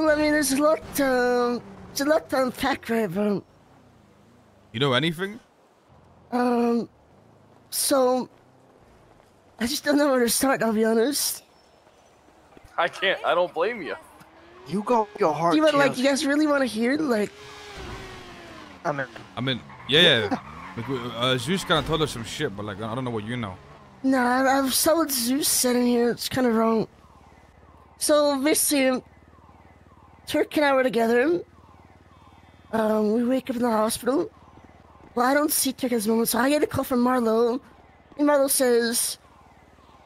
Well, I mean, there's a lot to... It's a lot to unpack, right, but... You know anything? So... I just don't know where to start, I'll be honest. I can't. I don't blame you. You go with your heart. You guys really want to hear, like... I mean, yeah. Like, Zeus kind of told us some shit, but, like, I don't know what you know. Nah, I've saw what Zeus said in here. It's kind of wrong. So, basically... Turk and I were together. We wake up in the hospital. Well, I don't see Turk at this moment, so I get a call from Marlo. And Marlo says,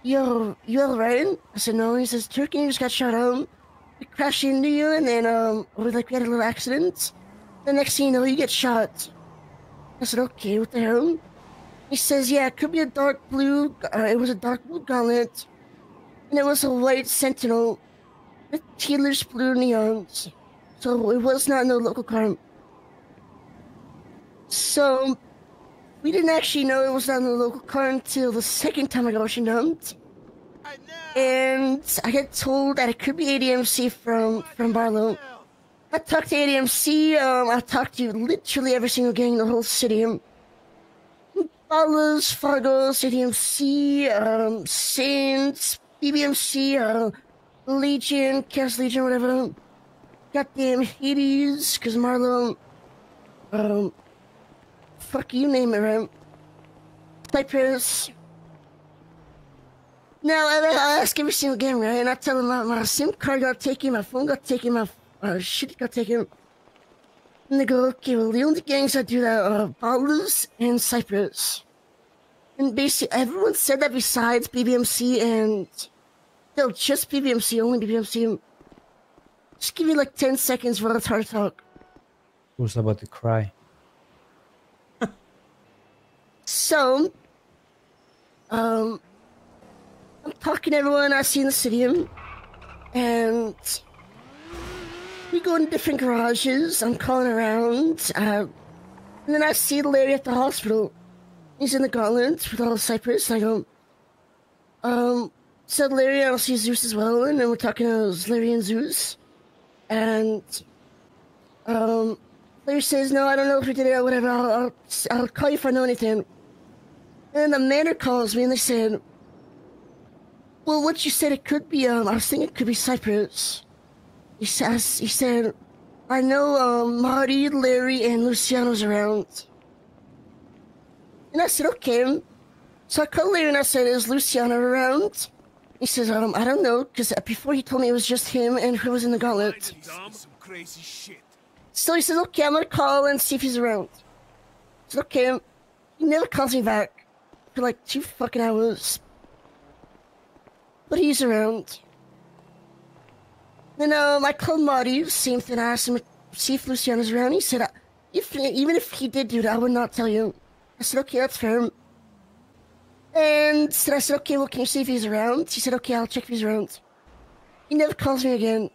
"Yo, you alright?" I said, "No." He says, "Turk and you just got shot out. We crashed into you, and then we had a little accident. The next thing you know, you get shot." I said, "Okay, what the hell?" He says, "Yeah, it could be a dark blue. It was a dark blue gauntlet, and it was a white sentinel." The tealers blue neons, so it was not no local car. So we didn't actually know it was not in the local car until the second time I got ocean dumped, and I got told that it could be ADMC from Barlow. I talked to ADMC. I talked to literally every single gang in the whole city. Barlow's, Fargo's, ADMC, Saints, BBMC, Legion, Chaos Legion, whatever. Goddamn Hades, cause Marlo, fuck you name it, right? Cypress. Now, I ask every single game, right? And I tell them my SIM card got taken, my phone got taken, my shit got taken. And they go, "Okay, well, the only gangs that do that are Balus and Cypress." And basically, everyone said that besides BBMC and... No, just BBMC, only BBMC. Just give me like 10 seconds for it's hard to talk. Who's about to cry? So, I'm talking to everyone I see in the city, and we go in different garages. I'm calling around, and then I see the lady at the hospital. He's in the gauntlet with all the Cypress. I go, So Larry, I'll see Zeus as well, and then we're talking to Larry and Zeus. And Larry says, "No, I don't know if we did it or whatever. I'll call you if I know anything." And the manor calls me, and they said, "Well, what you said it could be. I was thinking it could be Cypress." He said, "I know Marty, Larry, and Luciano's around." And I said, "Okay." So I called Larry and I said, "Is Luciano around?" He says, "I don't know," because before he told me it was just him and who was in the gauntlet. So he says, "Okay, I'm gonna call and see if he's around." I said, "Okay." He never calls me back for like 2 fucking hours. But he's around. Then I called Marty, same thing. I asked him to see if Luciano's around. He said, even if he did do that, I would not tell you. I said, "Okay, that's fair." And so I said, "Okay, well, can you see if he's around?" He said, "Okay, I'll check if he's around." He never calls me again.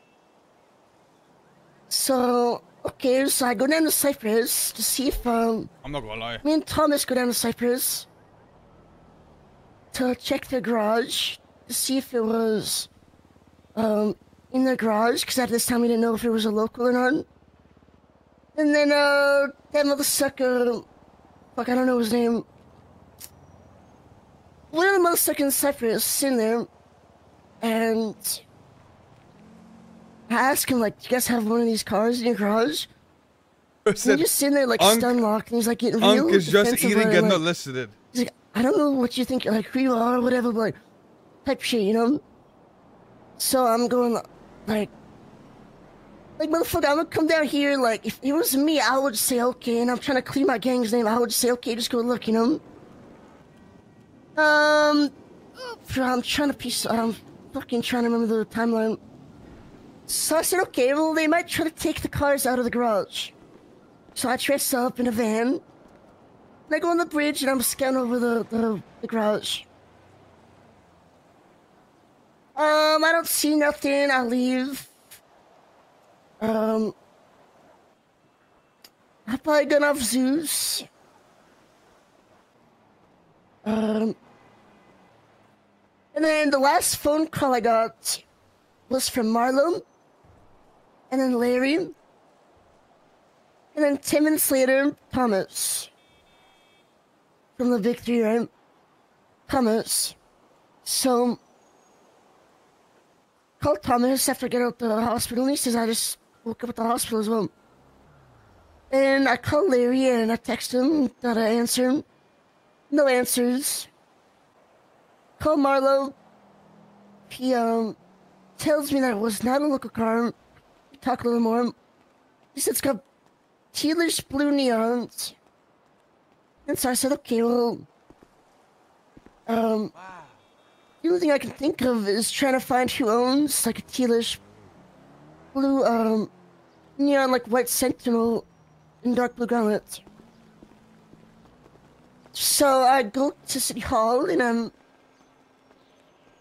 So, okay, so I go down to Cypress to see if, I'm not gonna lie. Me and Thomas go down to Cypress to check their garage to see if it was, in their garage, because at this time we didn't know if it was a local or not. And then, that mother sucker, fuck, I don't know his name. One of the most second Cypress in there, and I asked him, like, "Do you guys have one of these cars in your garage?" He's just sitting there, like, stun locked, and he's like getting real defensive. He's like, "I don't know what you think, like, who you are or whatever," but like, type shit, you know? So I'm going, like, motherfucker, I'm gonna come down here, like, if it was me, I would say, "Okay," and I'm trying to clean my gang's name, I would say, "Okay, just go look," you know? I'm trying to piece... I'm fucking trying to remember the timeline. So I said, "Okay, well, they might try to take the cars out of the garage." So I dress up in a van, and I go on the bridge, and I'm scouting over the garage. I don't see nothing. I leave. I probably gun off Zeus. And then the last phone call I got was from Marlo. and then Larry, and then 10 minutes later, Thomas. From the victory, right? Thomas. So, called Thomas after getting out the hospital, and he says, I just woke up at the hospital as well. And I called Larry, and I texted him, got an answer. No answers. Called Marlo. He, tells me that it was not a local car. We talk a little more. He said it's got tealish blue neons. And so I said, okay, well, the only thing I can think of is trying to find who owns, like, a tealish blue, neon, like, white sentinel and dark blue gauntlet. So I go to City Hall, and I'm...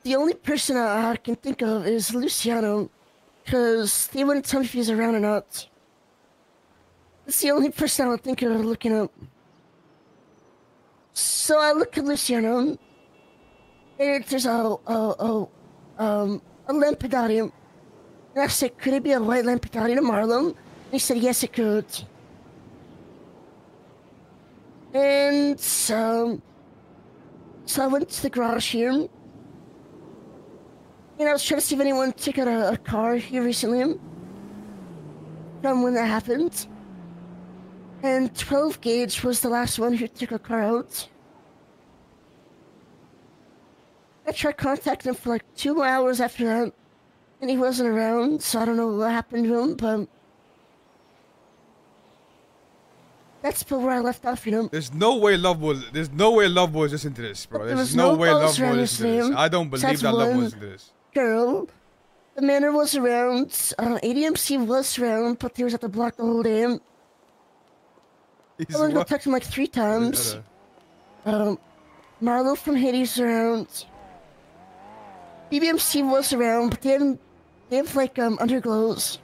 The only person I can think of is Luciano, because they wouldn't tell me if he's around or not. It's the only person I would think of looking up. So I look at Luciano, and there's a Lampadotti. And I said, could it be a white Lampadotti to Marlo? And he said, yes, it could. And so I went to the garage here. And I was trying to see if anyone took out a car here recently from when that happened. And 12 Gauge was the last one who took a car out. I tried contacting him for like 2 hours after that, and he wasn't around, so I don't know what happened to him, but... That's about where I left off, you know? There's no way Loveboy is listening to this, bro. There's no way Loveboy is listening to this. I don't believe that Loveboy is listening to this. Girl, the manor was around, ADMC was around, but he was at the block the whole day. I only talked to him like 3 times. Marlo from Hades was around. BBMC was around, but they have like underglows.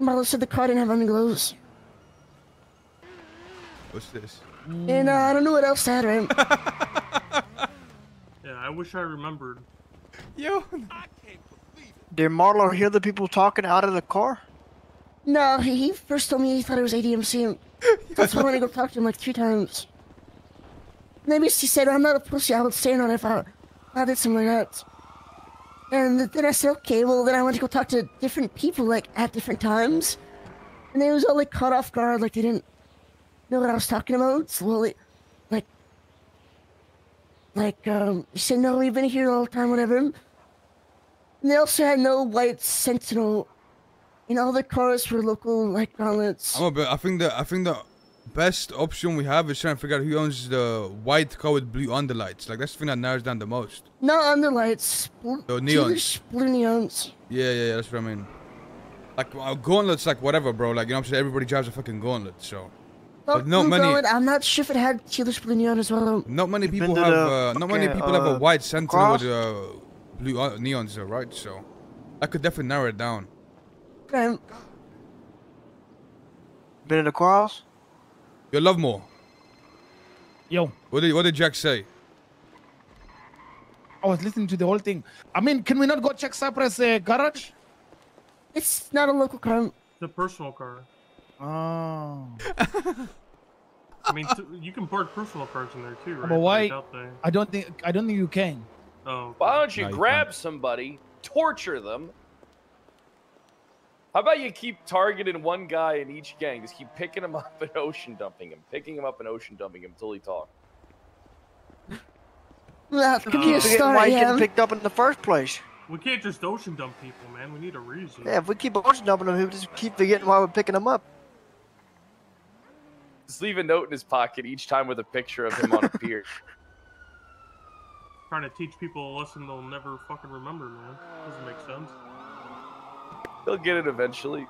Marlo said the car didn't have underglows. What's this? And I don't know what else that right? Yeah, I wish I remembered. Yo, I can't believe it. Did Marlo hear the people talking out of the car? No, he first told me he thought it was ADMC. That's why I went to go talk to him like 3 times. Maybe she said, I'm not a pussy, I would stand on it if I did something like that. And then I said, okay, well, then I went to go talk to different people, like, at different times. And they was all, like, caught off guard, like, they didn't know what I was talking about. Slowly, she said, no, we've been here all the time, whatever. And they also had no white sentinel. And all the cars were local, like, gauntlets. I think the best option we have is trying to figure out who owns the white car with blue underlights. Like, that's the thing that narrows down the most. Not underlights. So neons. Blue neons. Yeah, that's what I mean. Like, gauntlets, like, whatever, bro. Like, you know what I'm saying? Everybody drives a fucking gauntlet, so... But not many. Gauntlet, I'm not sure if it had tealish blue neon as well. Not many people have. Not many people have a white sentinel with blue neons, though, right? So, that could definitely narrow it down. Okay. Been in the cross? Yo, Lovemore. Yo. What did Jack say? I was listening to the whole thing. I mean, can we not go check Sapra's garage? It's not a local car. It's a personal car. Oh. I mean, you can park personal cars in there too, right? But why? I don't think you can. Oh. Why don't you grab somebody, torture them? How about you keep targeting one guy in each gang? Just keep picking him up and ocean dumping him, until he talks. Well, could be a start. Why get picked up in the first place? We can't just ocean dump people, man. We need a reason. Yeah, if we keep ocean dumping them, we just keep forgetting why we're picking them up. Just leave a note in his pocket each time with a picture of him on a pier. Trying to teach people a lesson they'll never fucking remember, man. Doesn't make sense. They'll get it eventually.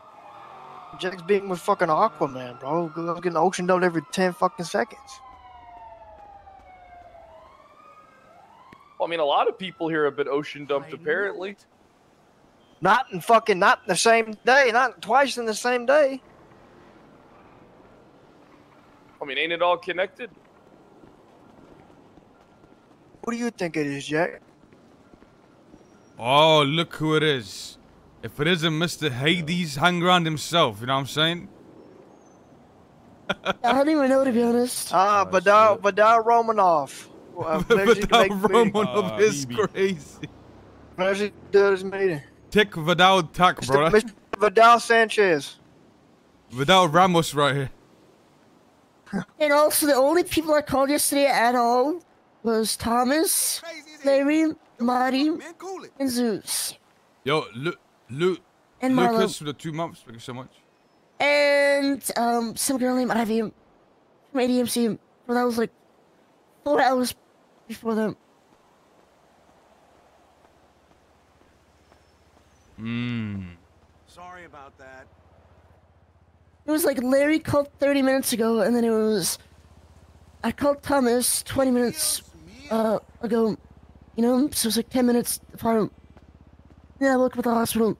Jack's beating with fucking Aquaman, bro. I'm getting ocean dumped every 10 fucking seconds. I mean, a lot of people here have been ocean dumped, apparently. Not in the same day. Not twice in the same day. I mean, ain't it all connected? What do you think it is, Jack? Oh, look who it is. If it isn't Mr. Hades Hangaround himself, you know what I'm saying? I don't even know, to be honest. Vidal Romanoff. Vidal Romanoff is crazy. Pleasure to do this meeting. Tick Vidal Tuck, bro. Mr. Vidal Sanchez. Vidal Ramos right here. And also, the only people I called yesterday at all was Thomas, Larry, Marty, and Zeus. Yo, Lucas for the 2 months. Thank you so much. And some girl named Ivy from ADMC. But that was like 4 hours before them. Sorry about that. It was like Larry called 30 minutes ago, and then it was I called Thomas 20 minutes ago, you know, so it's like 10 minutes apart. Then I woke up at the hospital.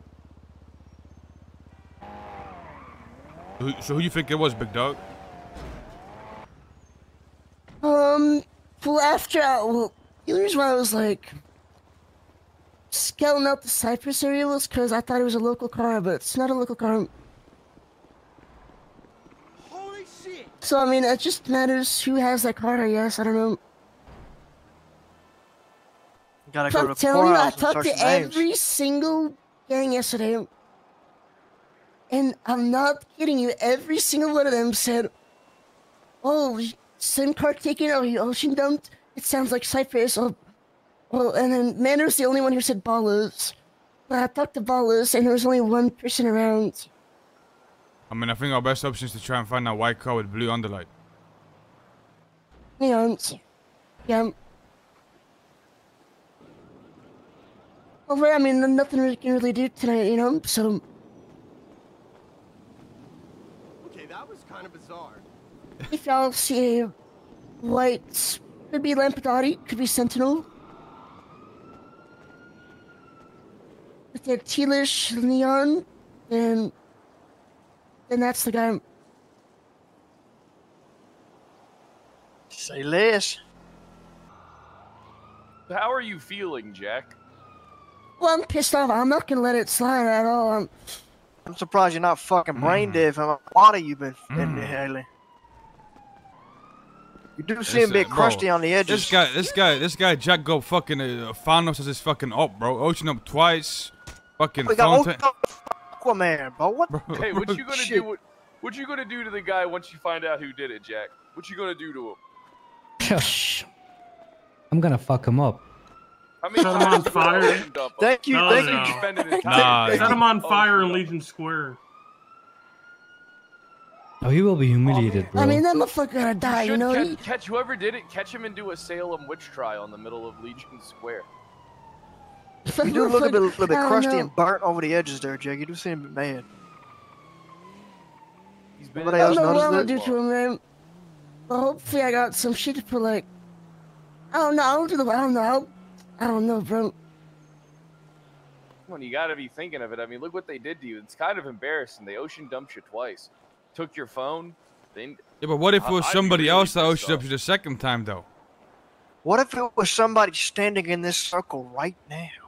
So who you think it was, big dog? Well, after here's why I was like scouting out the Cypress area was because I thought it was a local car, but it's not a local car. Holy shit! So I mean, it just matters who has that car, I guess. I don't know. Gotta go to the telling you, I talked to every single gang yesterday. And I'm not kidding you, every single one of them said, oh, SIM card taken, oh, you ocean dumped, it sounds like Cypress, oh, well, and then Manner's the only one who said Ballas. But I talked to Ballas, and there was only one person around. I mean, I think our best option is to try and find that white car with blue underlight. Neons. Yeah. Over, I mean, nothing we can really do tonight, you know, so... That was kind of bizarre. If y'all see lights, could be Lampadotti, could be Sentinel. With their tealish neon, then that's the guy. Say less. How are you feeling, Jack? Well, I'm pissed off. I'm not gonna let it slide at all. I'm surprised you're not fucking brain dead from a lot of you been in there lately. You do seem a bit crusty on the edges. This guy Jack go fucking Thanos as his fucking up, bro. Ocean up twice. Fucking Aquaman, bro. What? Hey, what you gonna do? What you gonna do to the guy once you find out who did it, Jack? What you gonna do to him? I'm gonna fuck him up. I mean, set him on fire. Thank you, thank you. Nah, set him on fire in Legion Square. Oh, he will be humiliated, bro. I mean, that motherfucker gonna die, you know? Catch whoever did it, catch him and do a Salem witch trial in the middle of Legion Square. You do look a little bit crusty and burnt over the edges there, Jack. You do seem a bit mad. Nobody else noticed that? I don't know what I'm gonna do to him, man. But hopefully I got some shit for, like... I don't know, I don't know, bro. Come on, you gotta be thinking of it. I mean, look what they did to you. It's kind of embarrassing. They ocean dumped you twice. Took your phone. Then... Yeah, but what if it was somebody else that ocean dumped you the second time, though? What if it was somebody standing in this circle right now?